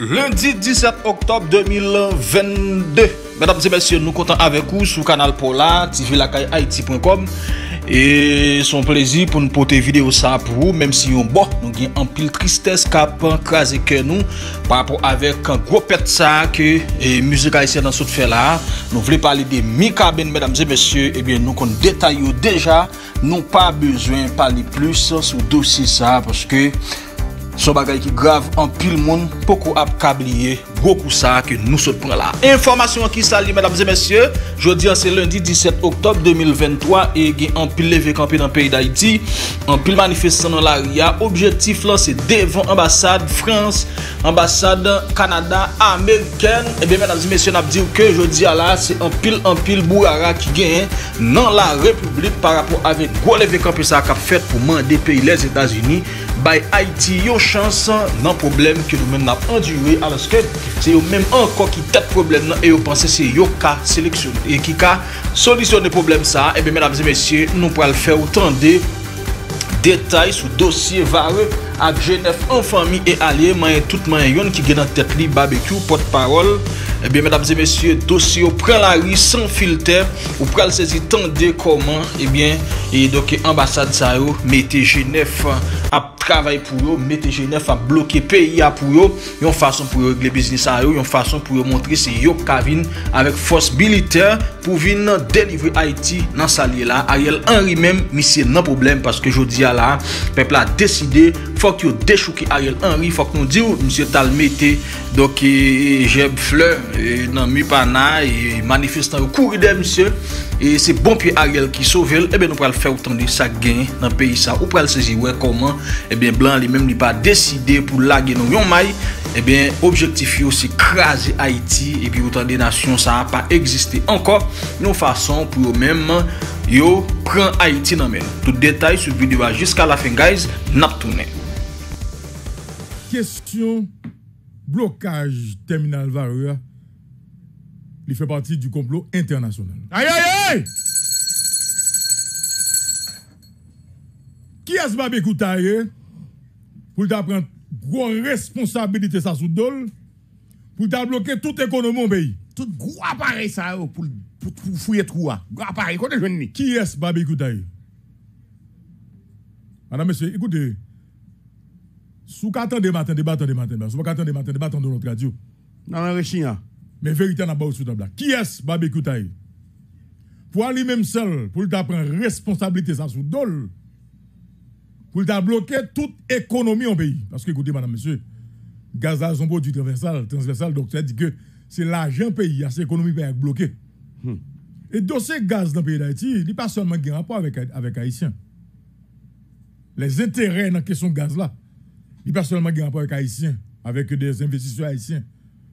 Lundi 17 octobre 2022. Mesdames et messieurs, nous comptons avec vous sur Canal Polar, TV Lakay Haïti.com. Et son plaisir pour nous porter vidéo ça pour vous, même si on bon, nous avons en pile tristesse cap crasé que nous par rapport avec un gros pet ça que musique haïtienne dans ce fait là. Nous voulons parler de Mikaben, mesdames et messieurs, et bien nous qu'on détaille déjà, nous pas besoin de parler plus sur dossier ça parce que son bagage qui grave en pile monde, beaucoup à câblier, beaucoup ça que nous se prend là. Information qui s'allie, mesdames et messieurs, jeudi c'est lundi 17 octobre 2023 et en pile levé campé dans le pays d'Haïti, en pile manifestant dans l'aria. Objectif là c'est devant ambassade France, ambassade Canada, américaine. Et bien mesdames et messieurs, on a dit que jeudi là c'est en pile bourara qui gagne dans la République par rapport avec gros levé campé ça qu'a fait pour demander pays les États-Unis by Haïti yo chance non problème que nous même n'a enduré alors que c'est eux même encore qui tête problème et yo penser c'est yo ka sélection et qui ka solutionner problème ça et bien mesdames et messieurs nous pour le faire autant de détails sur dossier vareux avec Genève en famille et alliés mais tout le monde qui est dans tête li barbecue porte-parole. Eh bien, mesdames et messieurs, dossier au prend la rue sans filtre, ou prend le saisir tant de comment, eh bien, et donc, ambassade ça, mettez Genève à travailler pour eux, mettez Genève à bloquer pays pour eux, une façon pour régler business à eux, une façon pour montrer c'est yo Kavin avec force militaire pour venir délivrer Haïti dans sa liée là. Ariel Henry même, mais c'est non problème parce que je dis à la, peuple a décidé, faut que déchouquer Ariel Henry, faut que nous disions, monsieur Talmete, donc, j'ai fleur. Et non, mi pana et manifestant au cours de monsieur et c'est bon pied Ariel qui sauve elle et bien nous pourrons faire autant de ça gain dans le pays ça ou pourrons saisir ouais comment et bien blanc lui même n'est pas décidé pour laguer nous yon maille et bien objectif aussi craser Haïti et puis autant des nations ça n'a pas existé encore nos façons pour eux même yo prend Haïti dans même tout détail sur vidéo jusqu'à la fin guys n'a tourné question blocage terminal vareur. Il fait partie du complot international. Aïe, aïe, aïe! Qui est-ce babékou taille pour t'apprendre grosse responsabilité ça sous dol pour t'abloquer toute économie au pays? Tout gros appareil ça pour fouiller trou. Gros appareil, qu'on est jeune. Qui est-ce babékou taille? Madame, monsieur, écoutez. Sous 4 ans de matin, débattant de matin, sous 4 ans de matin, débattant de notre radio. Non, non, Richien. Mais vérité n'a pas sous la blague. Qui est-ce Babékou Taï? Pour aller même seul, pour t'apprendre responsabilité ça sous dol, pour bloquer toute économie au pays. Parce que écoutez, madame, monsieur, gaz à son produit transversal, donc ça dit que c'est l'argent pays, c'est l'économie qui est bloquée. Et dossier gaz dans le pays d'Haïti, il n'y a pas seulement un rapport avec Haïtiens. Les intérêts dans la question gaz là, il n'y a pas seulement un rapport avec Haïtiens, avec des investisseurs haïtiens.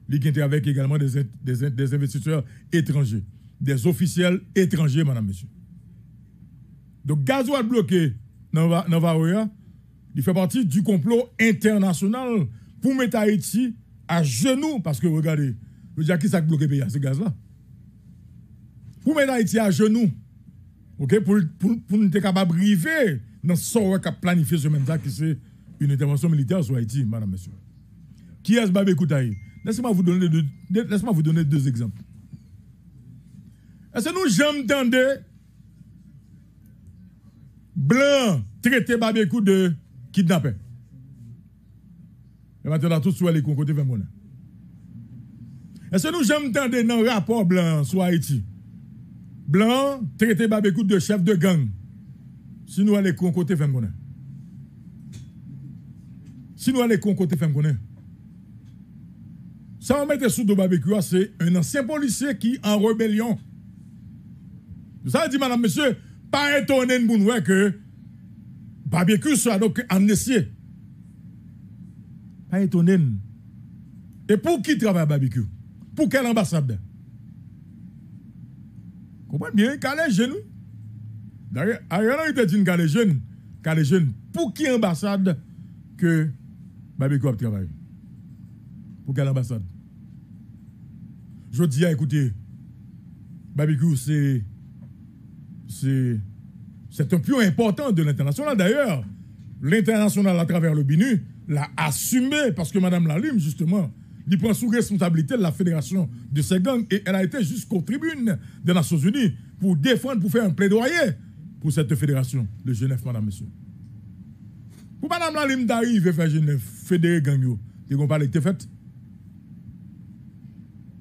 Qui avec également des investisseurs étrangers, des officiels étrangers, madame, monsieur. Donc, Gazoua bloqué dans Varoya, il fait partie du complot international pour mettre Haïti à genoux, parce que regardez, le dis qui ça bloqué pays, ce gaz-là. Pour mettre Haïti à genoux, ok, pour nous être capable de river dans ce qu'on a planifié ce même ça, qui c'est une intervention militaire sur Haïti, madame, monsieur. Qui est-ce Babékou Taï? Laissez-moi vous donner deux exemples. Est-ce que nous jamais entendu blanc traiter Babékou de kidnapper? Et maintenant, tout soit les côté vers mon. Est-ce que nous jamais entendu dans le rapport blanc sur Haïti? Blanc traiter Babékou de chef de gang. Si nous allons côté vers mon. Si nous allons côté vers mon. Ça, on mette sous de Babékou, c'est un ancien policier qui en rébellion. Ça dit, madame, monsieur, pas étonné de que Babékou soit donc amnistié. Pas étonné. Et pour qui travaille Babékou? Pour quelle ambassade? Comprenez bien, qu'elle est jeune. D'ailleurs, il te dit qu'elle est jeune. Qu'elle est jeune. Pour qui ambassade que Babékou travaille? Pour quelle ambassade? Je dis, écoutez, Barbecue, c'est un pion important de l'international. D'ailleurs, l'international, à travers le BINU, l'a assumé parce que Mme La Lime, justement, il prend sous responsabilité la fédération de ces gangs et elle a été jusqu'aux tribunes des Nations Unies pour défendre, pour faire un plaidoyer pour cette fédération de Genève, madame, monsieur. Pour Mme La Lime d'arriver faire Genève, fédérer gang, ils vont pas les fait.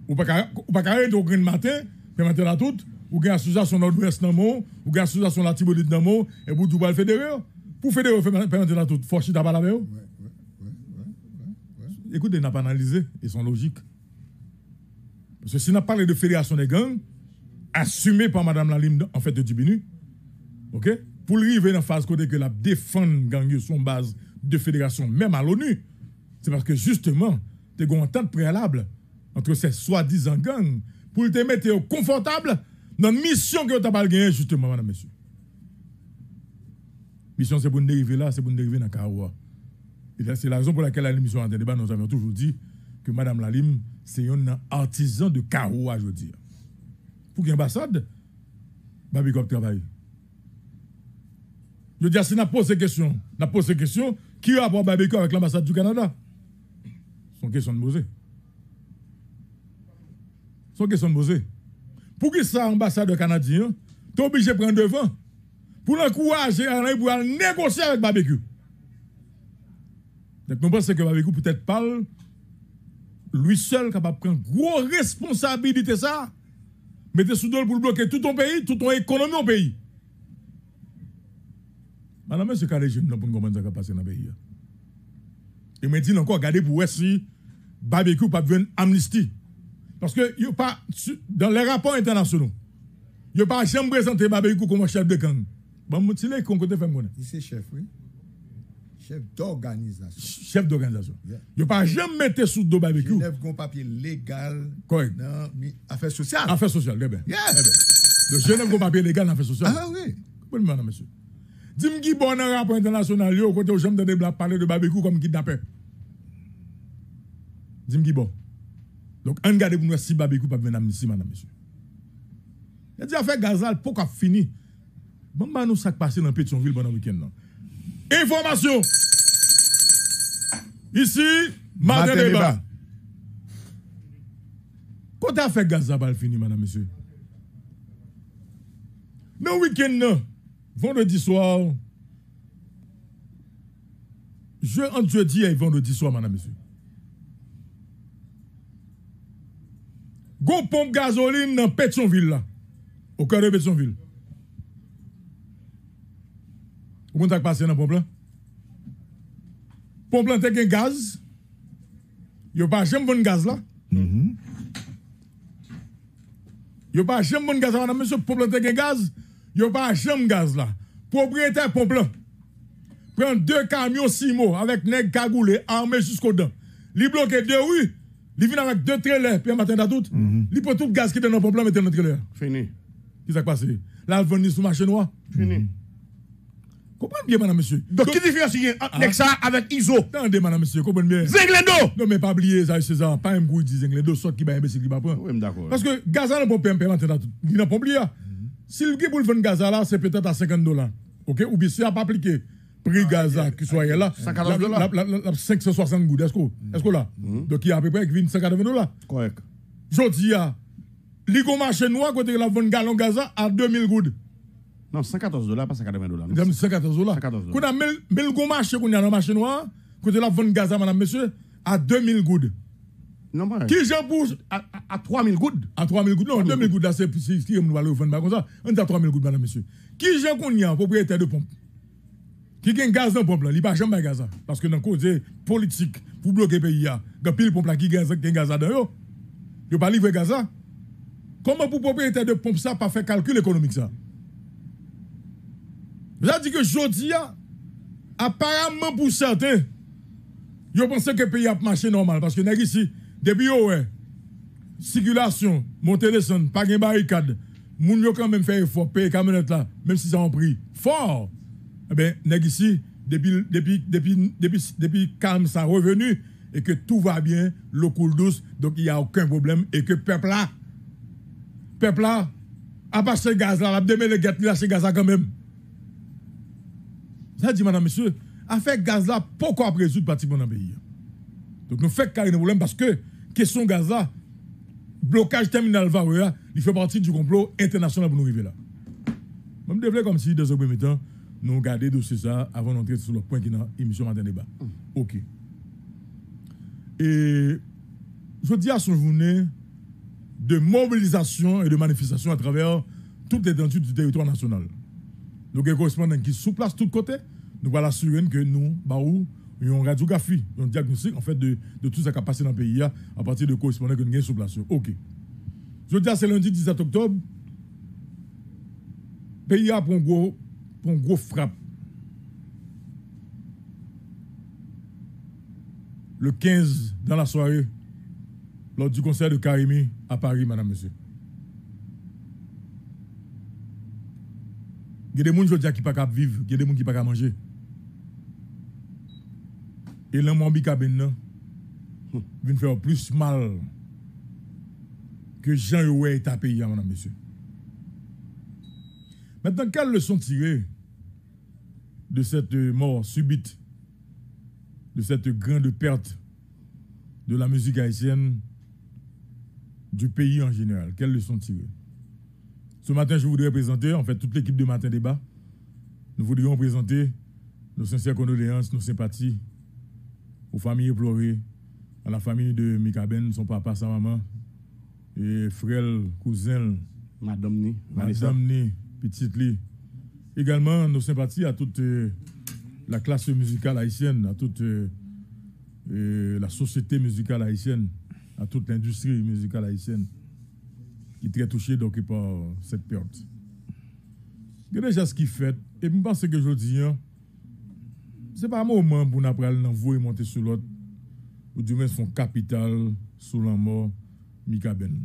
Ou pas carré au grand matin, mais matin la toute, ou gagne association nord-ouest dans mon, ou gagne association la Tibolite dans mon, et pour tout le fédérer, pour fédérer, permettez la toute, faut chita pas la veille. Écoutez, n'a pas analysé, ils sont logiques. Parce que si on a parlé de fédération des gangs, assumée par Mme La Lime, en fait, de BINU, ok, pour arriver dans la phase côté que la défense gang son base de fédération, même à l'ONU, c'est parce que justement, tu as une entente préalable entre ces soi-disant gangs pour te mettre confortable dans la mission que tu as pas gagné, justement, madame, monsieur. Mission, c'est pour nous dériver là, c'est pour nous dériver dans Karoua. C'est la raison pour laquelle à l'émission en débat, nous avions toujours dit que Mme La Lime, c'est un artisan de Karoua, je veux dire. Pour qu'il y ait une ambassade, Babicop travaille. Je veux dire, si on a posé question, qui a rapport Babicop avec l'ambassade du Canada? C'est une question de poser. C'est une question de poser. Pour que ça, l'ambassade canadienne, tu es obligé de prendre devant pour l'encourager à négocier avec Babicop. Donc, nous pensons que Babicou peut-être parle, lui seul capable de prendre grosse responsabilité ça, mettez sous dol pour bloquer tout ton pays, tout ton économie au pays. Madame, c'est carré jeune pour nous comprendre ce qui va passer dans le pays. Et me dit encore, regardez pour voir si Babicou pas besoin d'amnistie. Parce que y a pas, dans les rapports internationaux, il n'y a pas jamais présenté Babicou comme chef de gang. Bon, mon petit lait, qu'on côté fait mon. Il est chef, oui. Chef d'organisation. Chef d'organisation. Yeah. Il ne pas jamais mettre sous le dos barbecue. Genève a un papier légal. Correct. Dans affaires sociales. Affaires sociales, eh bien. Yes. Eh bien. Genève a un papier légal dans affaires sociales. Ah oui. Bon, madame, monsieur. Dis-moi qui bon un rapport international, au côté où j'aime parler de barbecue comme kidnappé. Dis-moi qui bon. Donc, on garde pour nous si barbecue pas venir ici, madame, monsieur. Il dit affaire Gazal, pourquoi fini? Bon, nous, ça passe dans Pétionville pendant le week-end. Information. Ici, Martin Débat. Quand tu as fait Gaza, bal fini, madame, monsieur. Dans le week-end, vendredi soir, entre jeudi et vendredi soir, madame, monsieur. Gon pompe gasoline dans Pétionville, là. Au cœur de Pétionville. Vous avez passé dans le pompe-là? Pompe là, tu as un gaz. Il n'y a pas jamais bon gaz là. Il n'y a pas jamais bon gaz là. Monsieur, pompe là, tu as un gaz. Il n'y a pas jamais gaz là. Propriétaire pompe là. Prend 2 camions 6 mots avec nèg cagoulé, armé jusqu'aux dents. Il bloque 2 rues. Il vient avec 2 trailers, puis un matin d'atout. Il prend tout le gaz qui est dans le pompe là, mettre dans le trailer. Fini. Qu'est-ce qui s'est passé? Là, il vient sous le marché noir. Fini. Comprenez bien, madame, monsieur. Donc, qui différencie avec ça, avec ISO? Attendez, madame, monsieur, comprenez bien. Zenglé. Non, mais pas oublier, ça, c'est ça. Pas un goût, dit Zenglé, soit qui va imbécile, qui va prendre. Oui, d'accord. Parce que Gaza n'a pas payé, maintenant, il n'a pas oublié. Si le gars pour le vendre Gaza là, c'est peut-être à $50. OK? Ou bien, si il n'a pas appliqué prix Gaza qui soit là, $140. 560 gouttes, est-ce que là? Donc, il y a à peu près $180. Correct. Je dis, l'Igo marché noir, quand il a vendu gallon Gaza à 2000 gouttes. Non, $114, pas $180. $114. Quand on a le marché noir, quand on a vendu gaz à madame, monsieur, à 2000 goudes. Non, pas. Qui j'en bouge à 3000 goudes? À 3000 goudes, non, 2000 goudes, là, c'est ce qui est le vendre comme ça. On est à 3000 goudes, madame, monsieur. Qui j'en qu'on y a, propriétaire de pompe? Qui gagne gaz dans pompe, là? Il n'y a pas jamais gaz. Parce que dans le côté politique, pour bloquer le pays, il y a pile pompe là qui gagne gaz dans eux. Il n'y a pas livré gaz. Comment pour propriétaire de pompe, ça, pas faire calcul économique, ça? J'ai dit que Jodia, apparemment pour certains, ils pensent que le pays a marché normal. Parce que nous ici, depuis ouais, circulation, montée de son, pas de barricade, les gens quand même fait effort, payer les camionnettes là, même si ça en prix fort. Eh bien, nous ici, depuis calme ça revenu, et que tout va bien, l'eau coule douce, donc il n'y a aucun problème, et que le peuple là, à part ce gaz là, demain le gaz là, ce gaz là quand même. Ça dit, madame, monsieur, à faire gaz là, pourquoi résoudre partie pour notre pays? Donc nous faisons carrément problème parce que question gaz là, blocage terminal Varoya, il fait partie du complot international pour nous arriver là. Même devrait comme si dans un premier temps, nous garder dossier ça avant d'entrer sur le point qui est dans l'émission matin débat. OK. Et je dis à ce journée de mobilisation et de manifestation à travers toute l'étendue du territoire national. Nous avons des correspondants qui sous place tout côté, nous allons assurer que nous, Barou, une radiographie, un diagnostic en fait de tout ce qui a passé dans le pays à partir de correspondants que nous avons sous place. OK. Je dis à ce lundi 17 octobre, le pays a pour une grosse frappe. Le 15 dans la soirée, lors du concert de Carimi à Paris, madame, monsieur. Il y a des gens qui ne sont pas capables de vivre, il y a des gens qui ne sont pas capables de manger. Et l'homme en Mikaben vient faire plus mal que Jean-Youé est à payer, madame, monsieur. Maintenant, quelles leçons tirées de cette mort subite, de cette grande perte de la musique haïtienne, du pays en général? Quelles leçons tirées? Ce matin, je voudrais présenter, en fait, toute l'équipe de Matin Débat. Nous voudrions présenter nos sincères condoléances, nos sympathies aux familles éplorées, à la famille de Mikaben, son papa, sa maman, et frère, cousin, madame Né, petite Li. Également, nos sympathies à toute la classe musicale haïtienne, à toute la société musicale haïtienne, à toute l'industrie musicale haïtienne qui est très touchée donc, par cette perte. Il y a déjà ce qui fait, et je pense que je dis, hein, ce n'est pas un moment pour nous apprendre et monter sur l'autre, ou du moins son capital sur la mort Mikaben.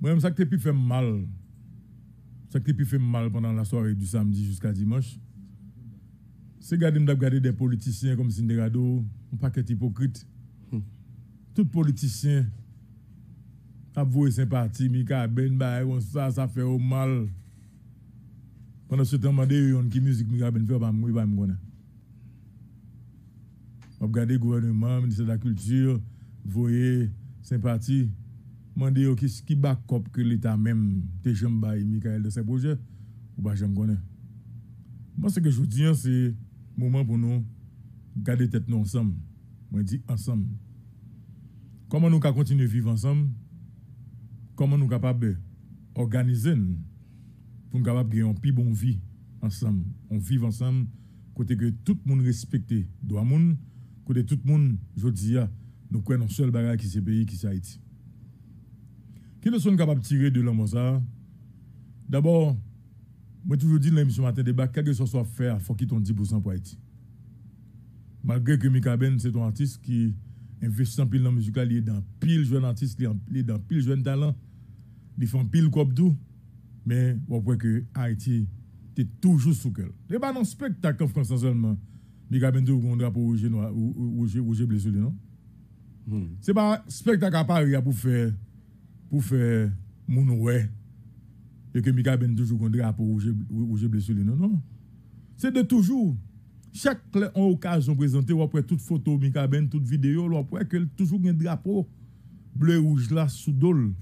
Moi-même, ça qui a pu faire mal, ça qui a pu faire mal pendant la soirée du samedi jusqu'à dimanche, c'est garder des politiciens comme Sindegado, un paquet hypocrite. Tout politicien a voué sympathie, Mikaben, ça fait au mal. Pendant ce temps, il y a qui musique Mikaben fait, il va me connaître. On regarde le gouvernement, le ministère de la Culture, voyez, sympathie. Mandez qui back up que l'État même, tes jambes, Mikael de ses projets, ou pas, je me connais. Moi, ce que je vous dis, c'est moment pour nous garder tête nous ensemble. Moi, je dis ensemble. Comment nous pouvons continuer à vivre ensemble? Comment nous sommes capables d'organiser pour nous capables de gagner une plus bonne vie ensemble? On vit ensemble, côté que tout le monde respecte les droits, côté tout le monde, je dis, nous connaissons le seul bagage qui est pays, qui est Haïti. Quelles sont capables de tirer de l'homme ça? D'abord, moi, toujours dit dans l'émission Matin Débat, quel que soit ce qu'on fait, il faut qu'il y ait 10% pour Haïti. Malgré que Mikaben, c'est un artiste qui investit en pile dans la musique, il est dans pile jeune artiste, il est dans pile jeune talent, il fait pile copdou, mais on voit que Haïti est toujours sous cœur. Et pas dans spectacle en France seulement, Mikaben dit qu'on drapeau rouge ou blessé, non? C'est pas spectacle à Paris pour faire mounoué. Et que Mikaben toujours contre drapeau rouge blessé, non, non. C'est de toujours. Chaque occasion présentée, ou après toute photo Mikaben, toute vidéo, ou après que toujours un drapeau bleu rouge là sous dol.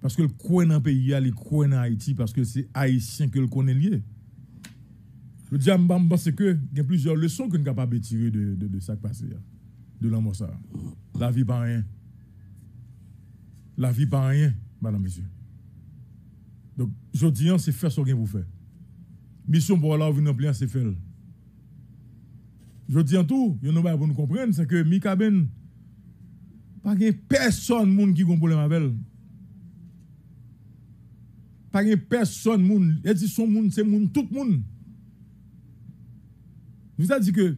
Parce que le coin dans le pays, le coin dans Haïti, parce que c'est haïtien que le connaît lié. Je dis à Mbamba, c'est que il y a plusieurs leçons que nous sommes capables de tirer de ça passé, de l'amour ça. La vie pas rien. La vie pas rien, madame, monsieur. Donc, je dis, c'est faire ce qu'on vous fait. Mission pour Allah, vous n'avez plus à se faire. Je dis en tout, il y a pas pour nous comprendre, c'est que Mikaben, pas de personne qui a un problème avec elle. Pas de personne, elle dit son monde, c'est monde, tout le monde. Je vous ai dit que,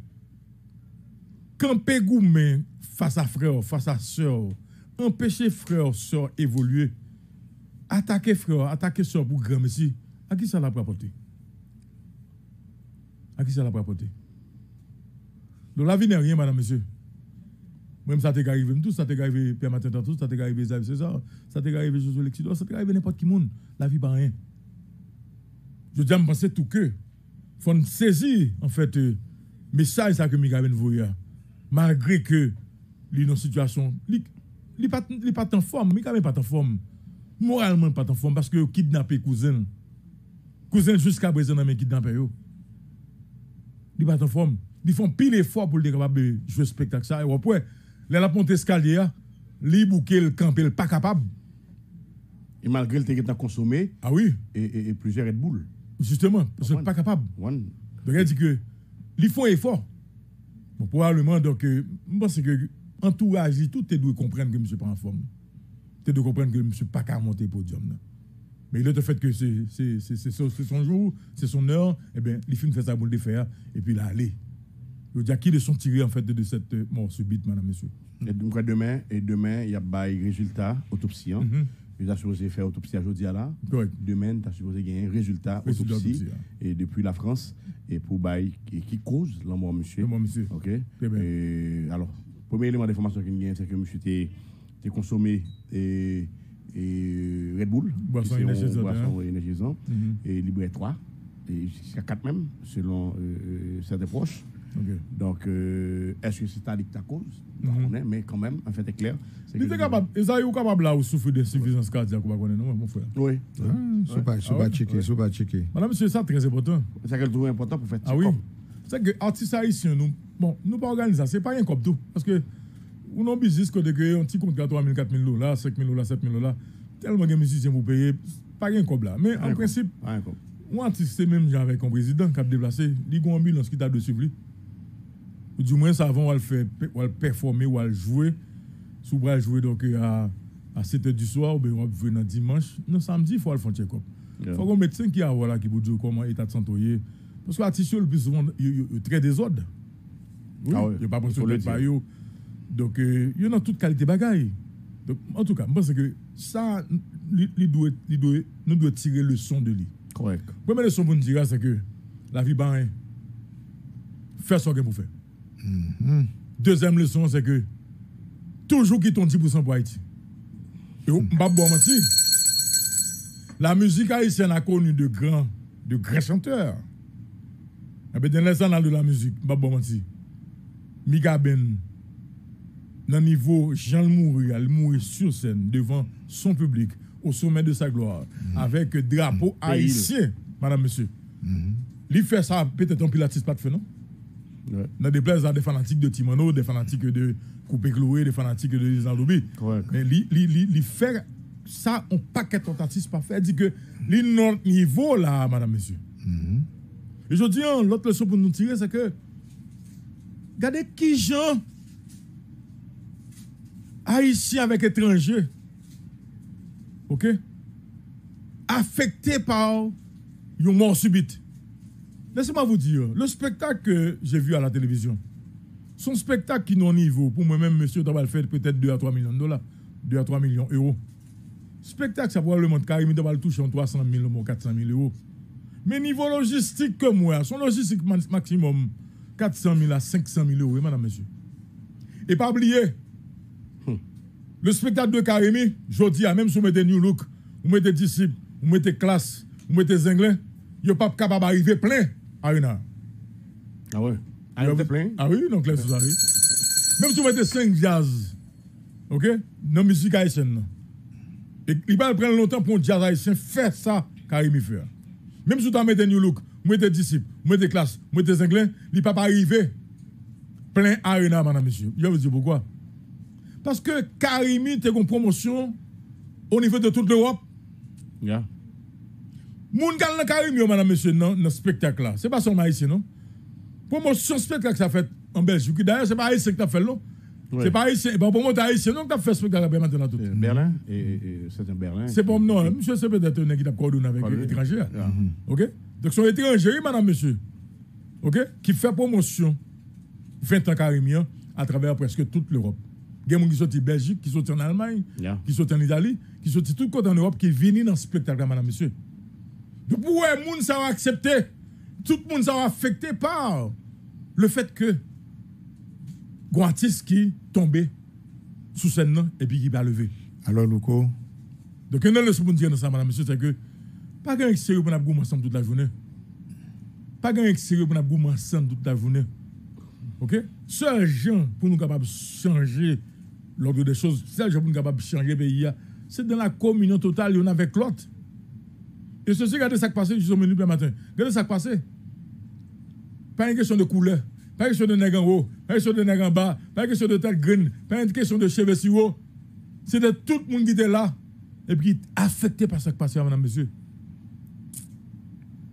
camper gourmet face à frère, face à soeur, empêcher frère, soeur évoluer. Attaquer frère, attaquer soeur pour grand messie, à qui ça l'a rapporté? À qui ça l'a rapporté? Donc la vie n'est rien, madame, monsieur. Même ça t'est arrivé tout, ça t'est arrivé Pierre Martin tout, ça t'est arrivé Zav César, ça t'est arrivé José Lexidor, ça t'est arrivé n'importe qui monde, la vie pas rien. Je dis à me penser tout que faut nous saisir en fait message ça que Mikaben voya malgré que lui dans situation, il pas en forme, Mikaben pas en forme. Moralement pas en forme parce que kidnappé cousin. Cousin jusqu'à présent dans mes kidnappé yo. Il pas en forme. Ils font pile effort pour être capable de jouer spectacle ça et après les la ponte escalier li bouquet le camp pas capable et malgré le t'es consommé ah oui et plusieurs Red Bull justement parce que pas capable donc elle dit que li font effort bon probablement donc parce que entourage tout te doit comprendre que monsieur pas en forme te doit comprendre que monsieur pas capable monter podium là mais le fait que c'est son jour c'est son heure et ben les films fait ça pour le faire et puis là aller. Je dis à qui de sont tirés en fait de cette mort subite, madame, monsieur. Et donc demain, il y a des résultats autopsie. Vous avez supposé faire autopsie à Jodi là. Demain, tu as supposé gagner un résultat autopsie. Et depuis la France, et pour bail qui cause la mort, monsieur. OK. Alors, premier élément d'information qu'il y a, c'est que monsieur t'es consommé et Red Bull, boisson énergisante, et Libre 3, et jusqu'à 4 même, selon certains proches. Okay. Donc, est-ce que c'est à ta cause? Non, mais quand même, en fait, c'est clair. Vous êtes capable de souffrir d'insuffisance cardiaque, mon frère? Oui. Je ne pas checker. Madame, monsieur, ça très important. C'est quelque chose important pour faire. Ah oui. C'est que artistes haïtiens, nous pas organiser, c'est pas un cop tout. Parce que, nous avons business que un petit compte de 3000, 4000 $, 5000 $, 7000 $, tellement de musiciens vous payez, pas un cop là. Mais en principe, un artiste, c'est même avec un président qui a déplacé, il y a une ambulance qui t'a de suivre. Du moins, ça avant, on va le faire, on va le performer, on va le jouer. Si on va le jouer donc, à 7h du soir, ou on va venir dimanche. Non, samedi, il faut le faire un check-up. Il faut un médecin qui a voilà, qui vous dit comment l'état de santé. Parce que l'artiste, le plus souvent, il traite des ordres. Oui, ah oui, il n'y a pas besoin de parler. Donc, il y en a toute qualité de bagaille. Donc, en tout cas, je pense que ça, nous devons tirer le son de lui. Correct. La première leçon pour nous dire, c'est que la vie, ben, faire ce que vous faites. Deuxième leçon, c'est que toujours qui ton 10% pour Haïti. Et on va pas mentir. La musique haïtienne a connu de grands chanteurs. Et bien, dans les annales de la musique, on va pas mentir. Mikaben, dans le niveau Jean-Moury, elle mourit sur scène devant son public, au sommet de sa gloire, avec drapeau haïtien, madame, monsieur. Il fait ça, peut-être un pilatiste pas de feu, non? Dans des places, il y a des fanatiques de Ti Manno, des fanatiques de Coupé-Cloué, des fanatiques de Zandoubi. Mais il fait ça, on paquet tentative parfait. Il dit que il y a un niveau là, madame, monsieur. Et je dis, l'autre leçon pour nous tirer, c'est que regardez qui gens haïtiens avec étrangers, OK, affectés par une mort subite. Laissez-moi vous dire, le spectacle que j'ai vu à la télévision, son spectacle qui n'a pas niveau, pour moi-même, monsieur, doit faire peut-être 2 à 3 millions de dollars, 2 à 3 millions d'euros. Spectacle, ça probablement de Carimi doit toucher en 300 000 ou 400 000 euros. Mais niveau logistique que moi, son logistique maximum, 400 000 à 500 000 euros, madame, monsieur. Et pas oublier, le spectacle de Carimi, je dis, même si vous mettez New Look, vous mettez Disciple, vous mettez Class, vous mettez Zenglé, vous n'êtes pas capable d'arriver plein. Arena. Ah ouais. Arena plein. Ah oui, donc là, c'est ça. Même si vous mettez 5 jazz, OK, dans la musique haïtienne. Et il va prendre longtemps pour un jazz haïtien faire ça, Carimi fait. Même si vous mettez New Look, vous mettez Disciple, vous mettez Classe, vous mettez Zenglé, il ne peut pas arriver plein Arena, madame, monsieur. Je vais vous dire pourquoi. Parce que Carimi, t'es en promotion au niveau de toute l'Europe. Yeah. Moun gal nan Carimi, madame, monsieur, dans le spectacle là. Ce n'est pas son haïtien, non? Promotion spectacle que ça fait en Belgique. D'ailleurs, ce n'est pas haïtien que tu as fait, non? Oui. C'est pas haïtien. Bon, pour moi, tu as haïtien, non? Tu as fait spectacle après maintenant tout. Berlin? Et c'est un Berlin. C'est pas non, monsieur, c'est peut-être un qui t'a coordonné avec l'étranger. OK? Donc, son étranger, madame, monsieur, OK? Qui fait promotion 20 ans Carimi à travers presque toute l'Europe. Il y a des gens qui sont en Belgique, qui sont en Allemagne, qui sont en Italie, qui sont tout côté en Europe, qui viennent dans ce spectacle là, madame, monsieur. Donc, pour les gens, ça va accepter. Tout le monde, ça va affecter par le fait que les artistes qui tombent sous scène et puis qui va lever. Alors, Louko. Donc, il y a une leçon pour dire dans ça, madame, monsieur, c'est que pas de sérieux pour nous ensemble toute la journée. Pas de sérieux pour nous ensemble toute la journée. OK? Seul gens pour nous capables de changer l'ordre des choses, seul gens pour nous capables de changer le pays, c'est dans la communion totale, on avec l'autre. Et ceci, regardez ça qui passe jusqu'au menu le matin. Regardez ça qui passe. Pas une question de couleur, pas une question de nègre en haut, pas une question de nègre en bas, pas une question de tête green, pas une question de cheveux si haut. C'est de tout le monde qui était là et puis qui est affecté par ça qui passe, madame, monsieur.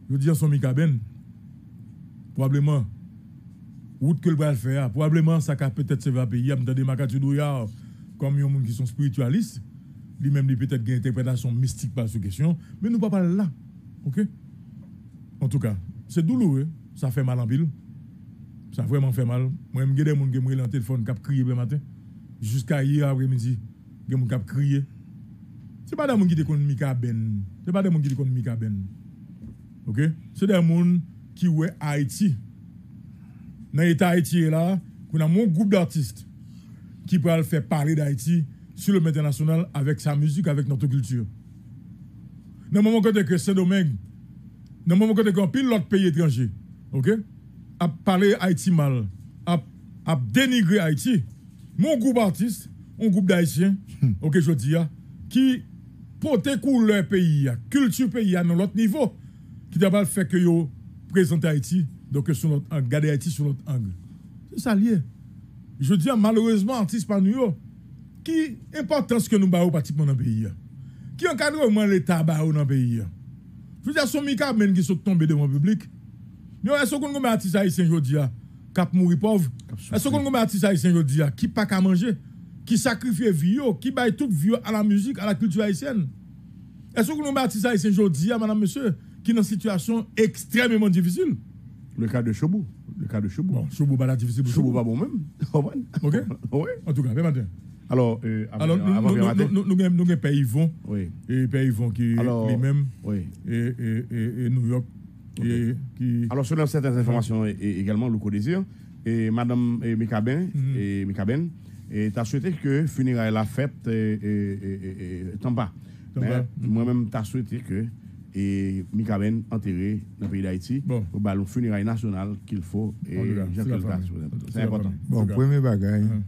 Je vous dis, son Mikaben, probablement, route que le bras faire, probablement, ça a peut-être se va payer, je me dis, Makatudouya, comme il y a des gens qui sont spiritualistes, lui-même, peut-être qu'il y a une interprétation mystique par cette question, mais nous ne parlons pas là. OK? En tout cas, c'est douloureux, ça fait mal en pile, ça vraiment fait mal. Moi-même, j'ai des gens qui m'ont eu le téléphone, qui ont crié le matin, jusqu'à hier après-midi, qui ont crié. Ce n'est pas des gens qui sont contre Mikaben. Ce n'est pas des gens qui sont contre Mikaben. OK? C'est des gens qui sont Haïti. Dans l'État haïtien, là, qu'on a un groupe d'artistes qui peut faire parler d'Haïti sur le plan international avec sa musique, avec notre culture. Dans le moment que Saint-Domingue, dans le moment que un pile l'autre pays étranger, OK, a parlé Haïti mal, a dénigré Haïti, mon groupe d'artistes, un groupe d'Haïtiens, OK, je dis, qui porte couleur pays, culture pays, à l'autre niveau, qui d'abord fait que yo présente Haïti. Donc, sur notre angle, garder Haïti sur notre angle. C'est ça lié. Je dis, malheureusement, artistes par nous, qui importance que nous avons pratiquement dans le pays. Qui encadrement l'État dans le pays. Je veux dire, son Mikaben qui sont tombés devant le public. Mais est-ce qu'on a des artistes haïtiens aujourd'hui qui ont mouru pauvres? Est-ce qu'on a des artistes haïtiens aujourd'hui qui n'ont pas qu'à manger? Qui sacrifient vieux, qui baillent tout vieux à la musique, à la culture haïtienne? Est-ce qu'on a des artistes haïtiens aujourd'hui, madame, monsieur, qui sont dans une situation extrêmement difficile? Le cas de Choubou. Le cas de Choubou. Bon, Choubou, pas la difficile. Choubou, pas bon même. OK? Oui. En tout cas, bien matin. Alors, nous avons Pays Yvon. Oui. Et Pays Yvon qui est lui-même. Oui. Et New York. Okay. Qui... Alors, selon certaines informations également, Louko Désir, et Madame Mikaben, tu as souhaité que funérailles la fête tant pas. Moi-même, tu as souhaité que. Et Mikaben enterré dans le pays d'Haïti, au ballon funérailles national qu'il faut. C'est important. Bon, premier bagage.